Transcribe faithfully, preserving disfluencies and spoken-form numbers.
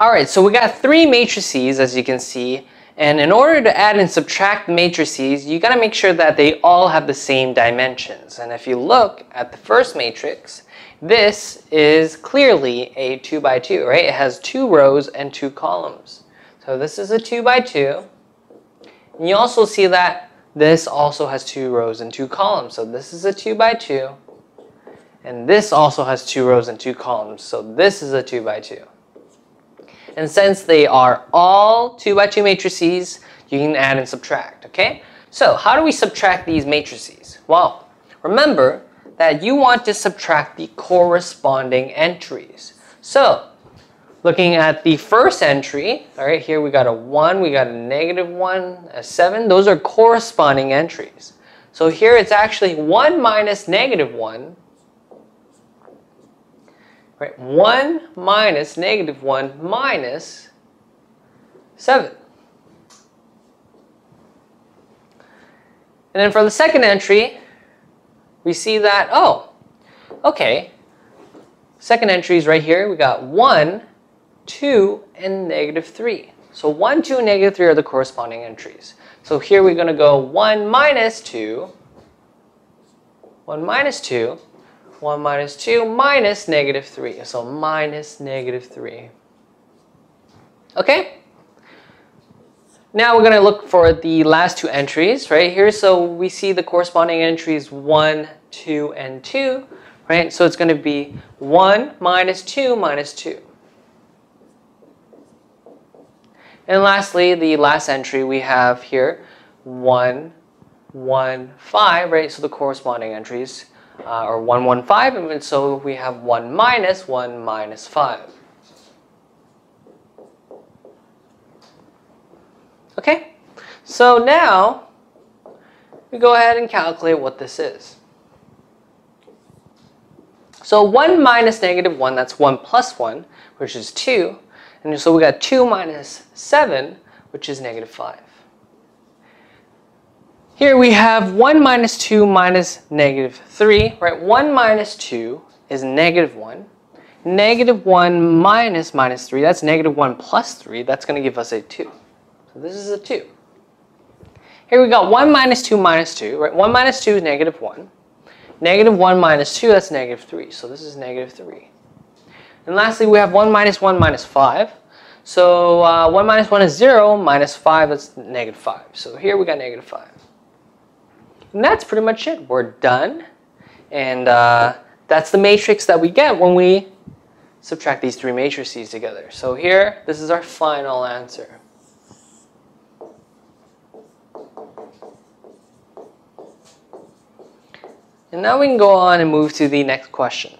All right, so we got three matrices, as you can see, and in order to add and subtract matrices, you got to make sure that they all have the same dimensions. And if you look at the first matrix, this is clearly a two by two, right? It has two rows and two columns. So this is a two by two. And you also see that this also has two rows and two columns. So this is a two by two. And this also has two rows and two columns. So this is a two by two. And since they are all two by two matrices, you can add and subtract, okay? So how do we subtract these matrices? Well, remember that you want to subtract the corresponding entries. So, looking at the first entry, all right, here we got a one, we got a negative one, a seven. Those are corresponding entries. So here it's actually one minus negative one. Right, one minus negative one minus seven. And then for the second entry, we see that, oh, okay, second entry is right here. We got one, two, and negative three. So one, two, and negative three are the corresponding entries. So here we're going to go one minus two, one minus two, one minus two minus negative three. So minus negative three. Okay? Now we're going to look for the last two entries right here. So we see the corresponding entries one, two, and two. Right? So it's going to be one minus two minus two. And lastly, the last entry we have here, one, one, five. Right? So the corresponding entries Uh, or one, one, five, and so we have one minus one minus five. Okay, so now we go ahead and calculate what this is. So one minus negative one, that's one plus one, which is two, and so we got two minus seven, which is negative five. Here we have one minus two minus negative three, right? one minus two is negative one. Negative one minus minus three, that's negative one plus three. That's going to give us a two. So this is a two. Here we got one minus two minus two, right? one minus two is negative one. Negative one minus two, that's negative three. So this is negative three. And lastly, we have one minus one minus five. So uh, one minus one is zero, minus five, that's negative five. So here we got negative five. And that's pretty much it. We're done. And uh, that's the matrix that we get when we subtract these three matrices together. So here, this is our final answer. And now we can go on and move to the next question.